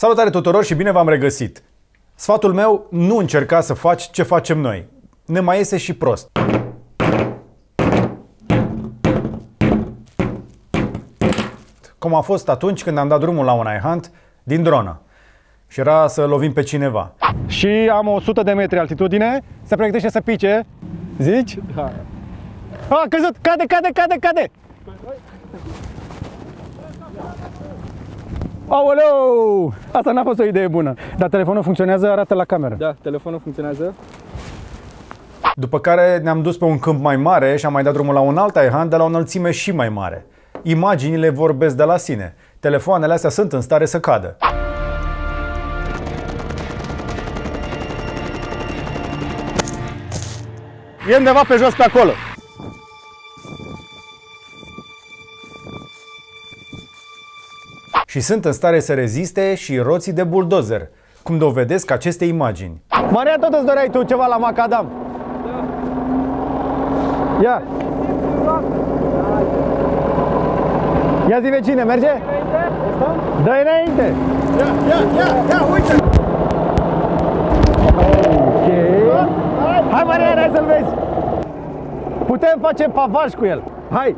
Salutare tuturor și bine v-am regăsit! Sfatul meu, nu încerca să faci ce facem noi. Ne mai iese și prost. Cum a fost atunci când am dat drumul la un iHunt din dronă și era să lovim pe cineva. Și am 100 de metri altitudine, se pregătește să pice. Zici? Da. A căzut! Cade, cade, cade, cade! Aoleu! Asta n-a fost o idee bună. Dar telefonul funcționează, arată la cameră. Da, telefonul funcționează. După care ne-am dus pe un câmp mai mare și am mai dat drumul la un alt iHunt, dar la o înălțime și mai mare. Imaginile vorbesc de la sine. Telefoanele astea sunt în stare să cadă. E undeva pe jos pe acolo. Și sunt în stare să reziste și roții de buldozer, cum dovedesc aceste imagini. Maria, tot îți doreai tu ceva la macadam? Da. Ia! Ia zi vecine, merge? Dă-i înainte! Ia, ia, ia, ia, uite! Ok! Hai Maria, hai să-l vezi! Putem face pavaj cu el! Hai!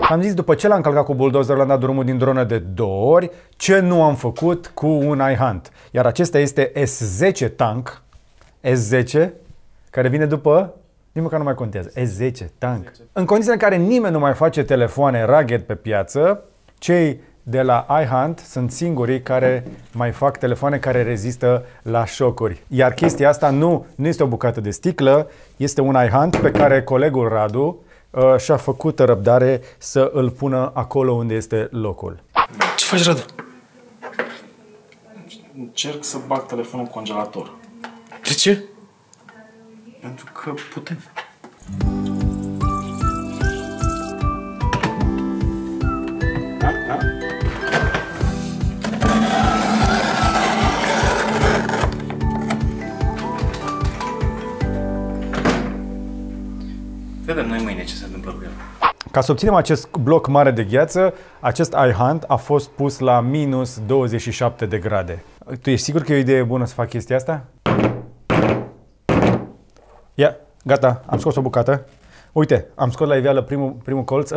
Am zis, după ce l-am încălcat cu buldozerul, l-am dat drumul din dronă de 2 ori, ce nu am făcut cu un iHunt. Iar acesta este S10 Tank, S10, care vine după, nici măcar nu mai contează, S10 Tank. În condițiile în care nimeni nu mai face telefoane rugged pe piață, cei de la iHunt sunt singurii care mai fac telefoane care rezistă la șocuri. Iar chestia asta nu este o bucată de sticlă, este un iHunt pe care colegul Radu și-a făcut răbdare să îl pună acolo unde este locul. Ce faci, Radu? Încerc să bag telefonul în congelator. De ce? Pentru că putem. Vedem noi mâine ce se întâmplă cu el. Ca să obținem acest bloc mare de gheață, acest iHunt a fost pus la minus 27 de grade. Tu ești sigur că e o idee bună să fac chestia asta? Ia, gata, am scos o bucată. Uite, am scos la iveală primul colț.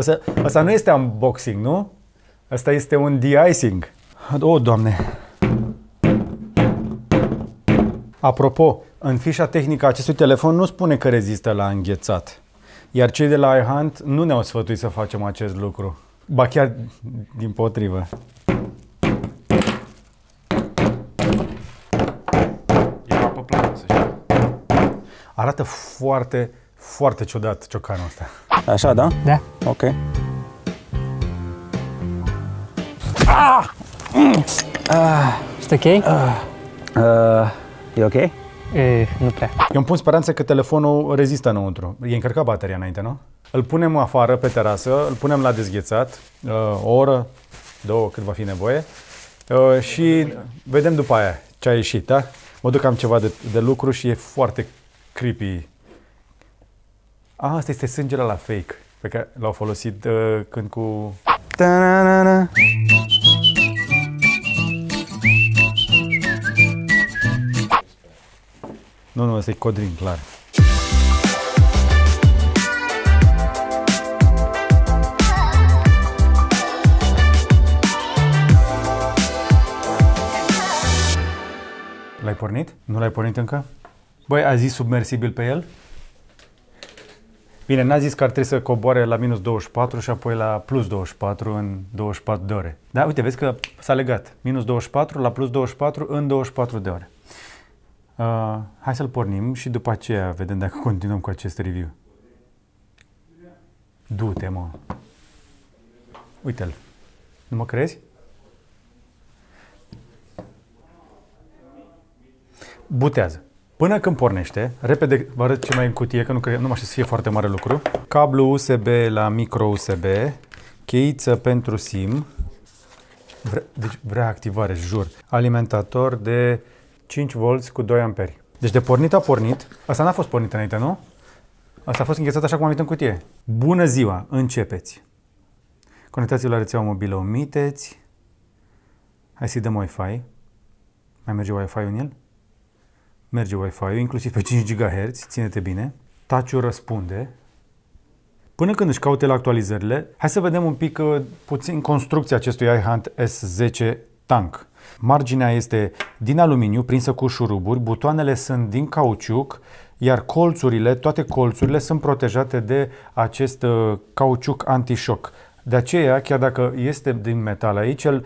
Asta nu este unboxing, nu? Asta este un de-icing. O, Doamne! Apropo, în fișa tehnică a acestui telefon nu spune că rezistă la înghețat. Iar cei de la iHunt nu ne-au sfătuit să facem acest lucru. Ba chiar dimpotrivă. E apă plată, să știi. Arată foarte, foarte ciudat ciocanul ăsta. Așa, da? Da. Ok. Ah! Ești ok? E ok? Nu prea. Eu îmi pun speranță că telefonul rezistă înăuntru. E încărcat bateria înainte, nu? Îl punem afară pe terasă, îl punem la dezghețat, o oră, 2, cât va fi nevoie. Și vedem după aia ce a ieșit, da? Mă duc, am ceva de lucru și e foarte creepy. Ah, asta este sângele la fake, pe care l-au folosit când cu... Ta-na-na-na. Nu, ăsta e Codrin, clar. L-ai pornit? Nu l-ai pornit încă? Băi, a zis submersibil pe el? Bine, n-a zis că ar trebui să coboare la minus 24 și apoi la plus 24 în 24 de ore. Da, uite, vezi că s-a legat. Minus 24 la plus 24 în 24 de ore. Hai să-l pornim și după aceea vedem dacă continuăm cu acest review. Du-te, mă! Uite-l! Nu mă crezi? Butează. Până când pornește, repede vă arăt ce mai e în cutie, că nu mă aștept să fie foarte mare lucru. Cablu USB la micro USB, cheiță pentru SIM, deci vrea activare, jur. Alimentator de 5V cu 2 amperi. Deci de pornit a pornit. Asta n-a fost pornit înainte, nu? Asta a fost înghețat așa cum am uitat în cutie. Bună ziua, începeți! Conectați-vă la rețeaua mobilă, omiteți. Hai să-i dăm Wi-Fi. Mai merge Wi-Fi-ul în el? Merge Wi-Fi-ul, inclusiv pe 5 GHz, ține-te bine. Touch-ul răspunde. Până când își caute la actualizările, hai să vedem un pic puțin construcția acestui iHunt S10 Tank. Marginea este din aluminiu, prinsă cu șuruburi, butoanele sunt din cauciuc, iar colțurile, toate colțurile sunt protejate de acest cauciuc antișoc. De aceea, chiar dacă este din metal aici, el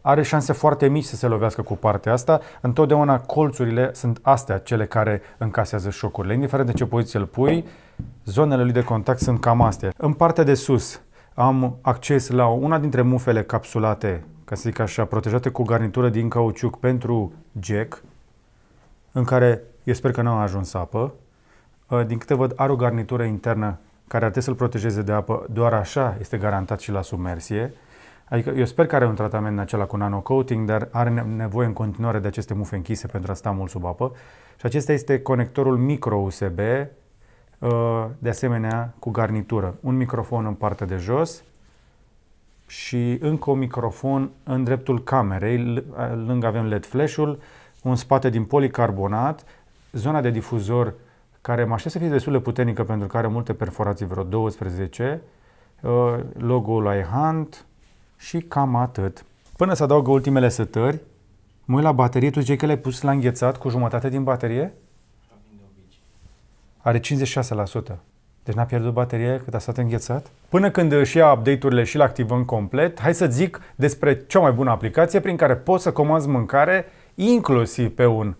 are șanse foarte mici să se lovească cu partea asta. Întotdeauna colțurile sunt astea, cele care încasează șocurile. Indiferent de ce poziție îl pui, zonele lui de contact sunt cam astea. În partea de sus am acces la una dintre mufele capsulate, ca să zic așa, protejate cu garnitură din cauciuc pentru jack, în care eu sper că n-am ajuns apă. Din câte văd, are o garnitură internă care ar trebui să-l protejeze de apă, doar așa este garantat și la submersie. Adică eu sper că are un tratament în acela cu nano-coating, dar are nevoie în continuare de aceste mufe închise pentru a sta mult sub apă. Și acesta este conectorul micro-USB, de asemenea cu garnitură. Un microfon în partea de jos și încă un microfon în dreptul camerei. Lângă avem LED flash-ul, un spate din policarbonat, zona de difuzor care mă aștept să fie destul de puternică pentru că are multe perforații, vreo 12, logo-ul iHunt și cam atât. Până să adaugă ultimele setări, mă uit la baterie. Tu ziceai că le-ai pus la înghețat cu jumătate din baterie? Are 56%. Deci n-a pierdut baterie cât a stat înghețat? Până când își ia update-urile și le activăm complet, hai să zic despre cea mai bună aplicație prin care poți să comanzi mâncare inclusiv pe un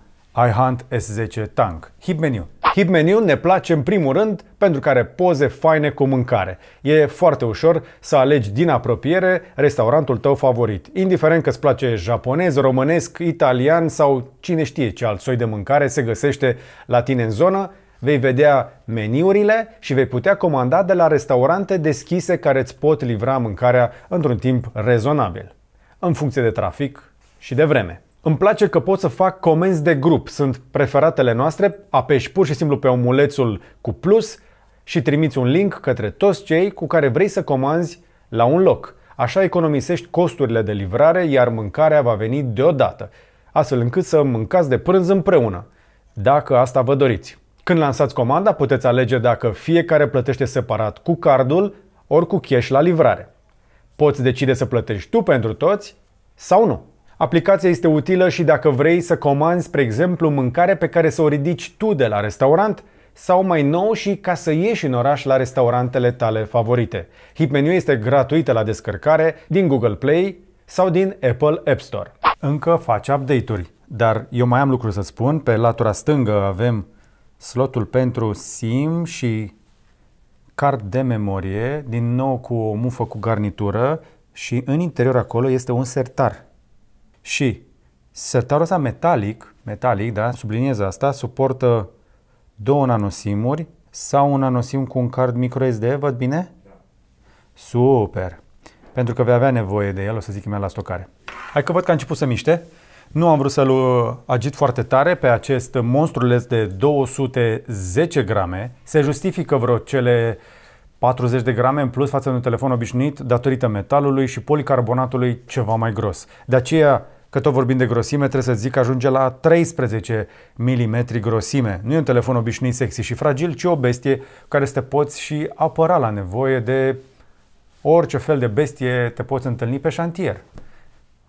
iHunt S10 Tank. HipMenu. HipMenu ne place în primul rând pentru că are poze faine cu mâncare. E foarte ușor să alegi din apropiere restaurantul tău favorit, indiferent că îți place japonez, românesc, italian sau cine știe ce alt soi de mâncare se găsește la tine în zonă. Vei vedea meniurile și vei putea comanda de la restaurante deschise care îți pot livra mâncarea într-un timp rezonabil, în funcție de trafic și de vreme. Îmi place că pot să fac comenzi de grup, sunt preferatele noastre, apeși pur și simplu pe omulețul cu plus și trimiți un link către toți cei cu care vrei să comanzi la un loc. Așa economisești costurile de livrare, iar mâncarea va veni deodată, astfel încât să mâncați de prânz împreună, dacă asta vă doriți. Când lansați comanda, puteți alege dacă fiecare plătește separat cu cardul ori cu cash la livrare. Poți decide să plătești tu pentru toți sau nu. Aplicația este utilă și dacă vrei să comanzi, spre exemplu, mâncare pe care să o ridici tu de la restaurant sau mai nou și ca să ieși în oraș la restaurantele tale favorite. HipMenu este gratuită la descărcare din Google Play sau din Apple App Store. Încă faci update-uri, dar eu mai am lucruri să spun. Pe latura stângă avem slotul pentru SIM și card de memorie, din nou cu o mufă cu garnitură și în interior acolo este un sertar. Și sertarul ăsta metalic, da, subliniez asta, suportă 2 nanosimuri sau un nanosim cu un card microSD, văd bine? Da. Super! Pentru că vei avea nevoie de el, o să zic imediat la stocare. Hai că văd că a început să miște. Nu am vrut să-l agit foarte tare pe acest monstruleț de 210 grame. Se justifică vreo cele 40 de grame în plus față de un telefon obișnuit datorită metalului și policarbonatului ceva mai gros. De aceea, că tot vorbim de grosime, trebuie să zic că ajunge la 13 mm grosime. Nu e un telefon obișnuit sexy și fragil, ci o bestie care te poți și apăra la nevoie de orice fel de bestie te poți întâlni pe șantier.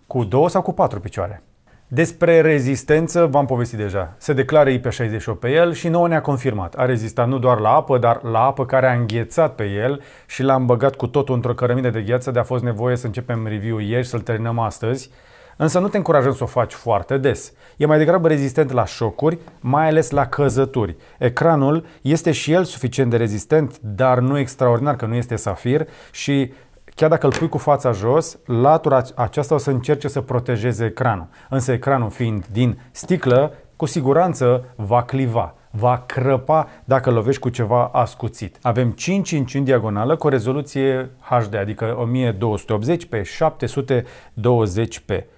Cu 2 sau cu 4 picioare. Despre rezistență v-am povestit deja. Se declară IP68 pe el și nouă ne-a confirmat. A rezistat nu doar la apă, dar la apă care a înghețat pe el și l-am băgat cu totul într-o cărămidă de gheață, de a fost nevoie să începem review-ul ieri și să-l terminăm astăzi. Însă nu te încurajăm să o faci foarte des. E mai degrabă rezistent la șocuri, mai ales la căzături. Ecranul este și el suficient de rezistent, dar nu extraordinar, că nu este safir și chiar dacă îl pui cu fața jos, latura aceasta o să încerce să protejeze ecranul. Însă ecranul fiind din sticlă, cu siguranță va cliva, va crăpa dacă lovești cu ceva ascuțit. Avem 5 inci în diagonală cu o rezoluție HD, adică 1280x720p.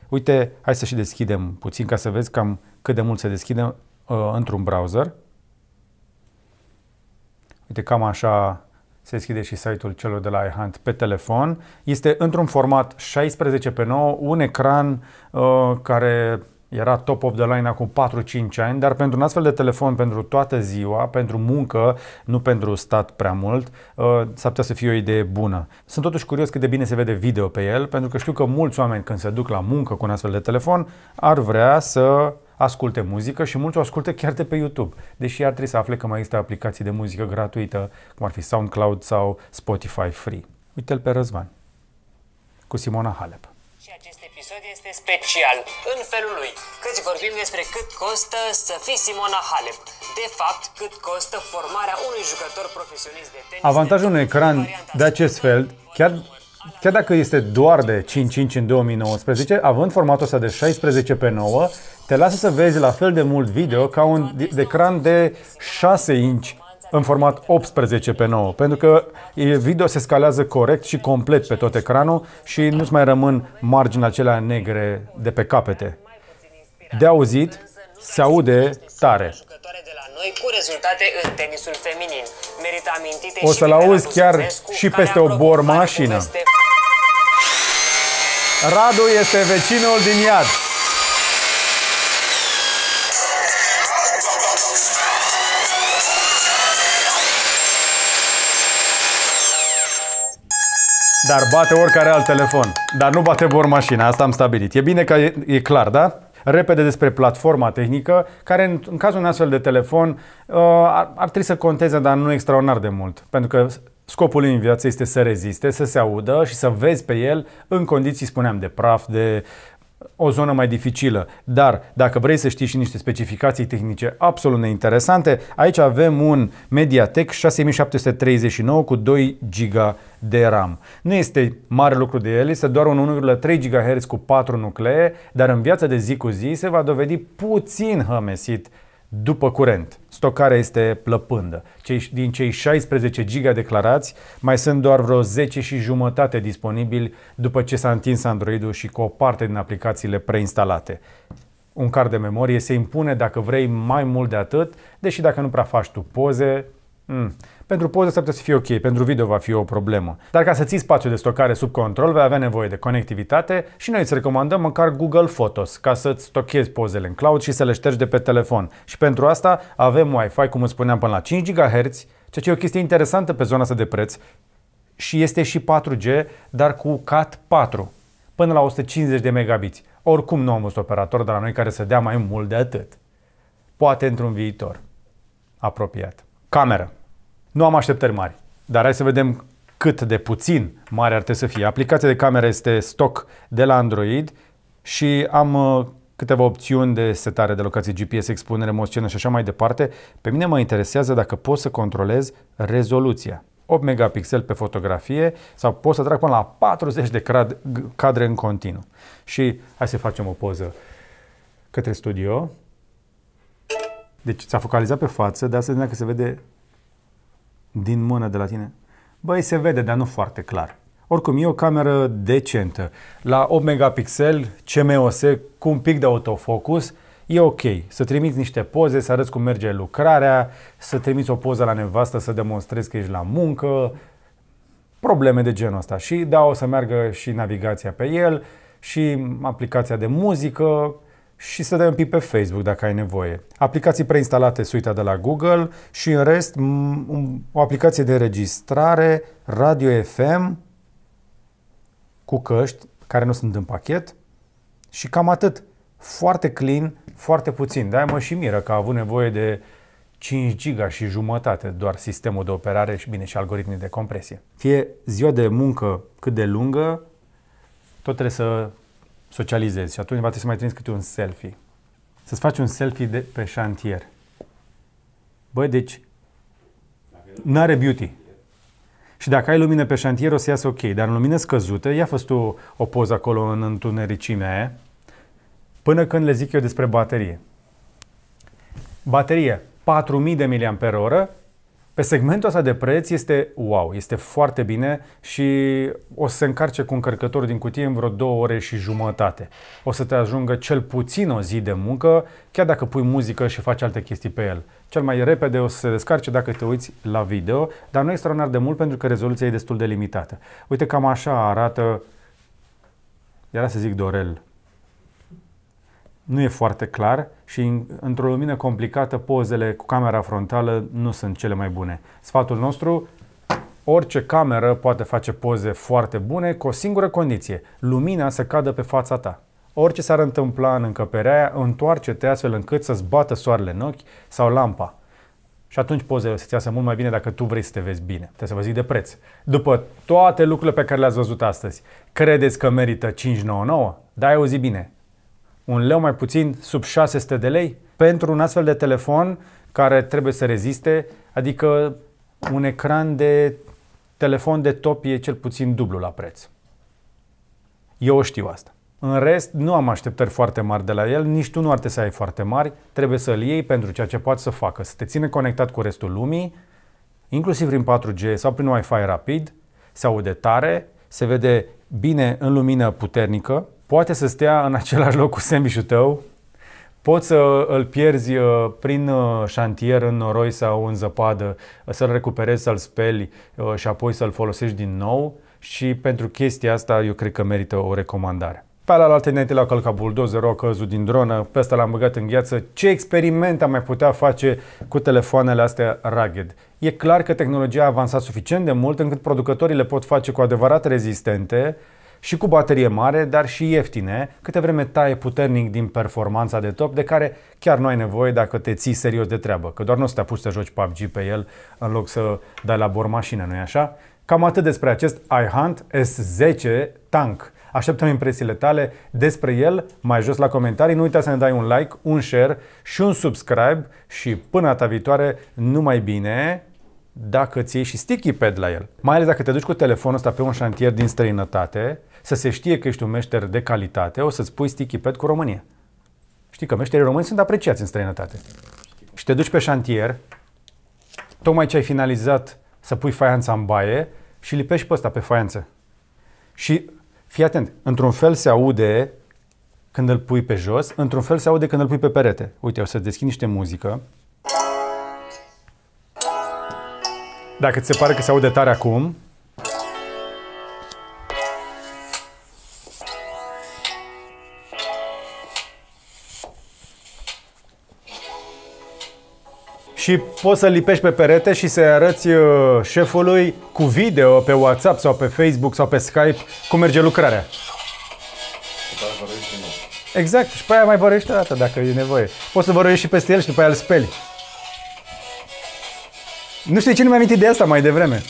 Uite, hai să și deschidem puțin ca să vezi cam cât de mult se deschide într-un browser. Uite, cam așa se deschide și site-ul celor de la iHunt pe telefon. Este într-un format 16:9, un ecran care era top of the line acum 4-5 ani, dar pentru un astfel de telefon, pentru toată ziua, pentru muncă, nu pentru stat prea mult, s-ar putea să fie o idee bună. Sunt totuși curios cât de bine se vede video pe el, pentru că știu că mulți oameni când se duc la muncă cu un astfel de telefon ar vrea să asculte muzică și mulți o ascultă chiar de pe YouTube, deși ar trebui să afle că mai există aplicații de muzică gratuită, cum ar fi SoundCloud sau Spotify Free. Uite-l pe Răzvan cu Simona Halep. Și acest episod este special în felul lui, căci vorbim despre cât costă să fii Simona Halep. De fapt, cât costă formarea unui jucător profesionist de tenis. Avantajul unui ecran de acest fel, chiar dacă este doar de 5,5 în 2019, având formatul ăsta de 16:9, te lasă să vezi la fel de mult video ca un ecran de 6 inch în format 18:9, pentru că video se scalează corect și complet pe tot ecranul și nu-ți mai rămân marginile acelea negre de pe capete. De auzit, se aude tare. Cu rezultate în tenisul feminin. Merită amintite. O să-l auzi chiar și peste o bormașină. Radu este vecinul din iad. Dar bate oricare alt telefon. Dar nu bate bormașina, asta am stabilit. E bine că e clar, da? Repede despre platforma tehnică, care în cazul unui astfel de telefon ar trebui să conteze, dar nu extraordinar de mult. Pentru că scopul lui în viață este să reziste, să se audă și să vezi pe el în condiții, spuneam, de praf, de o zonă mai dificilă. Dar dacă vrei să știi și niște specificații tehnice absolut neinteresante, aici avem un MediaTek 6739 cu 2 GB de RAM. Nu este mare lucru de el, este doar un 1,3 GHz cu 4 nuclee, dar în viața de zi cu zi se va dovedi puțin hămesit după curent. Stocarea este plăpândă. Din cei 16 GB declarați, mai sunt doar vreo 10,5 disponibili după ce s-a întins Android-ul și cu o parte din aplicațiile preinstalate. Un card de memorie se impune dacă vrei mai mult de atât, deși dacă nu prea faci tu poze, pentru poze s-ar putea să fie ok, pentru video va fi o problemă. Dar ca să ții spațiul de stocare sub control, vei avea nevoie de conectivitate și noi îți recomandăm măcar Google Photos ca să-ți stochezi pozele în cloud și să le ștergi de pe telefon. Și pentru asta avem Wi-Fi, cum îți spuneam, până la 5 GHz, ceea ce e o chestie interesantă pe zona asta de preț, și este și 4G, dar cu Cat 4, până la 150 de megabiți. Oricum nu am văzut operator de la noi care să dea mai mult de atât. Poate într-un viitor apropiat. Cameră. Nu am așteptări mari, dar hai să vedem cât de puțin mare ar trebui să fie. Aplicația de cameră este stock de la Android și am câteva opțiuni de setare de locație, GPS, expunere, moțiune și așa mai departe. Pe mine mă interesează dacă pot să controlez rezoluția. 8 megapixel pe fotografie sau pot să trag până la 40 de cadre în continuu. Și hai să facem o poză către studio. Deci s-a focalizat pe față, de asta că se vede din mână de la tine. Băi, se vede, dar nu foarte clar. Oricum, e o cameră decentă. La 8 megapixel, CMOS, cu un pic de autofocus, e ok. Să trimiți niște poze, să arăți cum merge lucrarea, să trimiți o poză la nevastă, să demonstrezi că ești la muncă, probleme de genul ăsta. Și da, o să meargă și navigația pe el, și aplicația de muzică, și să dai un pic pe Facebook dacă ai nevoie. Aplicații preinstalate, suita de la Google și în rest o aplicație de înregistrare, radio FM cu căști care nu sunt în pachet și cam atât. Foarte clean, foarte puțin. De-aia mă și miră că a avut nevoie de 5 GB și jumătate doar sistemul de operare și, bine, și algoritmii de compresie. Fie ziua de muncă cât de lungă, tot trebuie să socializezi și atunci va trebui să mai trimiți câte un selfie. Să-ți faci un selfie de pe șantier. Băi, deci n-are beauty. Și dacă ai lumină pe șantier o să iasă ok, dar în lumină scăzută, ia fă-ți tu o poză acolo în întunericimea aia, până când le zic eu despre baterie. Baterie 4000 de mAh, Pe segmentul ăsta de preț este wow, este foarte bine și o să se încarce cu încărcătorul din cutie în vreo 2 ore și jumătate. O să te ajungă cel puțin o zi de muncă, chiar dacă pui muzică și faci alte chestii pe el. Cel mai repede o să se descarce dacă te uiți la video, dar nu extraordinar de mult pentru că rezoluția e destul de limitată. Uite, cam așa arată, era să zic Dorel. Nu e foarte clar și într-o lumină complicată pozele cu camera frontală nu sunt cele mai bune. Sfatul nostru, orice cameră poate face poze foarte bune cu o singură condiție, lumina să cadă pe fața ta. Orice s-ar întâmpla în încăperea aia, întoarce-te astfel încât să-ți bată soarele în ochi sau lampa. Și atunci pozele o să-ți iasă mult mai bine dacă tu vrei să te vezi bine. Trebuie să vă zic de preț. După toate lucrurile pe care le-ați văzut astăzi, credeți că merită 599? Da, ai auzit bine. 1 leu mai puțin, sub 600 de lei, pentru un astfel de telefon care trebuie să reziste, adică un ecran de telefon de top e cel puțin dublu la preț. Eu o știu asta. În rest, nu am așteptări foarte mari de la el, nici tu nu ar trebui să ai foarte mari, trebuie să-l iei pentru ceea ce poate să facă, să te ține conectat cu restul lumii, inclusiv prin 4G sau prin Wi-Fi rapid, se aude tare, se vede bine în lumină puternică, poate să stea în același loc cu sandwich-ul tău, poți să îl pierzi prin șantier, în noroi sau în zăpadă, să-l recuperezi, să-l speli și apoi să-l folosești din nou și pentru chestia asta eu cred că merită o recomandare. Pe alalte înainte l-au călcat buldozerul, a căzut din dronă, pe ăsta l-am băgat în gheață. Ce experiment am mai putea face cu telefoanele astea rugged? E clar că tehnologia a avansat suficient de mult încât producătorii le pot face cu adevărat rezistente și cu baterie mare, dar și ieftine, câte vreme taie puternic din performanța de top, de care chiar nu ai nevoie dacă te ții serios de treabă, că doar nu o să te apuci să joci PUBG pe el în loc să dai la bor mașină, nu-i așa? Cam atât despre acest iHunt S10 Tank. Așteptăm impresiile tale despre el mai jos la comentarii. Nu uita să ne dai un like, un share și un subscribe și până data viitoare, numai bine dacă ți iei și sticky pad la el. Mai ales dacă te duci cu telefonul ăsta pe un șantier din străinătate, să se știe că ești un meșter de calitate, o să-ți pui sticky pad cu România. Știi că meșterii români sunt apreciați în străinătate. Și te duci pe șantier, tocmai ce ai finalizat să pui faianța în baie și lipești pe ăsta pe faianță. Și fii atent, într-un fel se aude când îl pui pe jos, într-un fel se aude când îl pui pe perete. Uite, o să deschid niște muzică. Dacă ți se pare că se aude tare acum. Și poți să lipești pe perete și să-i arăți șefului cu video pe WhatsApp sau pe Facebook sau pe Skype cum merge lucrarea. Exact, și pe aia mai vărești o dată dacă e nevoie. Poți să vărești și peste el și după aia îl speli. Nu știu de ce nu mi-am amintit de asta mai devreme.